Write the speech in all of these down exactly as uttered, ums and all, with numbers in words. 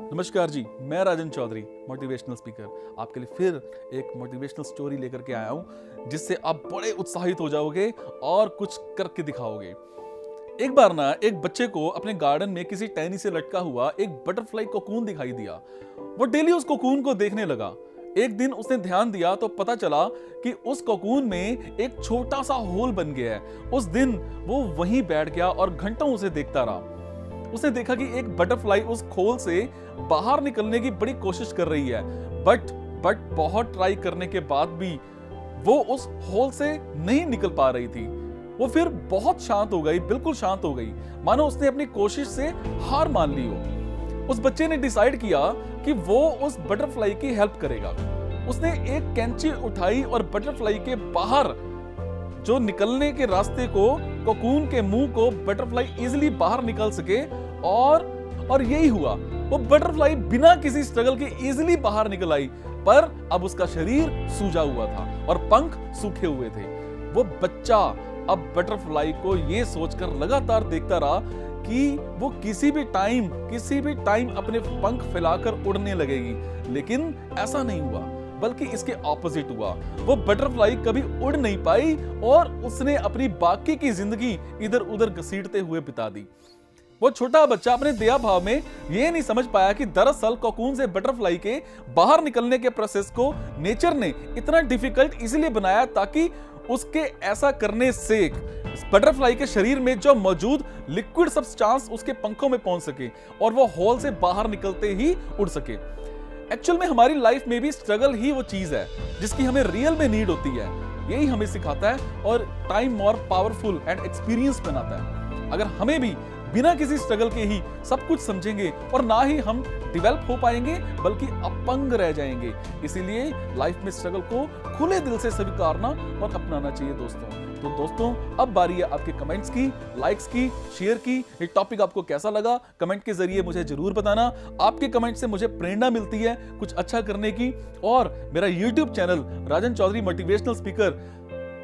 नमस्कार जी, मैं राजन Chaudhary, motivational speaker, आपके लिए फिर एक मोटिवेशनल स्टोरी लेकर के आया हूँ जिससे आप बड़े उत्साहित हो जाओगे और कुछ करके दिखाओगे। एक बार ना एक बच्चे को अपने गार्डन में किसी टहनी से लटका हुआ एक बटरफ्लाई कोकून दिखाई दिया। वो डेली उस कोकून को देखने लगा। एक दिन उसने ध्यान दिया तो पता चला कि उस कोकून में एक छोटा सा होल बन गया है। उस दिन वो वहीं बैठ गया और घंटों उसे देखता रहा। उसने देखा कि एक बटरफ्लाई उस खोल से बाहर निकलने की बड़ी कोशिश कर रही है, बट बट बहुत ट्राई करने के बाद भी वो उस होल से नहीं निकल पा रही थी। वो फिर बहुत शांत हो गई, बिल्कुल शांत हो गई, मानो उसने अपनी कोशिश से हार मान ली हो। उस बच्चे ने डिसाइड किया कि वो उस बटरफ्लाई की हेल्प करेगा। उसने एक कैंची उठाई और बटरफ्लाई के बाहर जो निकलने के रास्ते को, कोकून के मुंह को, बटरफ्लाई इजिली बाहर निकल सके और और यही हुआ। वो बटरफ्लाई बिना किसी स्ट्रगल के इजिली बाहर निकल आई, पर अब उसका शरीर सूजा हुआ था और पंख सूखे हुए थे। वो बच्चा अब बटरफ्लाई को ये सोचकर लगातार देखता रहा कि वो किसी भी टाइम किसी भी टाइम अपने पंख फैलाकर उड़ने लगेगी, लेकिन ऐसा नहीं हुआ, बल्कि इसके ऑपोजिट हुआ। वो बटरफ्लाई कभी उड़ नहीं पाई और उसने अपनी बाकी की जिंदगी इधर उधर घसीटते हुए बिता दी। वो छोटा बच्चा अपने दया भाव में ये नहीं समझ पाया कि दरअसल कोकून से बटरफ्लाई के बाहर निकलने के प्रोसेस को नेचर ने इतना डिफिकल्ट इसलिए बनाया ताकि उसके ऐसा करने से बटरफ्लाई के शरीर में जो मौजूद लिक्विड सब्सटेंस उसके पंखों में पहुंच सके और वो होल से बाहर निकलते ही उड़ सके। एक्चुअल में हमारी लाइफ में भी स्ट्रगल ही वो चीज़ है जिसकी हमें रियल में नीड होती है। यही हमें सिखाता है और time more powerful and experience बनाता है। अगर हमें भी बिना किसी स्ट्रगल के ही सब कुछ समझेंगे और ना ही हम डेवलप हो पाएंगे, बल्कि अपंग रह जाएंगे। इसीलिए लाइफ में स्ट्रगल को खुले दिल से स्वीकारना और अपनाना चाहिए दोस्तों। तो दोस्तों, अब बारी है आपके कमेंट्स की, लाइक्स की, शेयर की। ये टॉपिक आपको कैसा लगा कमेंट के जरिए मुझे जरूर बताना। आपके कमेंट से मुझे प्रेरणा मिलती है कुछ अच्छा करने की। और मेरा YouTube channel Rajan Chaudhary motivational speaker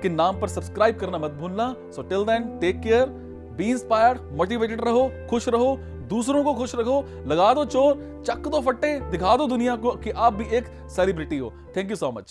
के नाम पर सब्सक्राइब करना मत भूलना। So till then, take care, be inspired, motivated रहो, खुश रहो, दूसरों को खुश रखो, लगा दो चोर, चक दो फट्टे, दिखा दो दुनिया को कि आप भी एक सेलिब्रिटी हो। Thank you so much.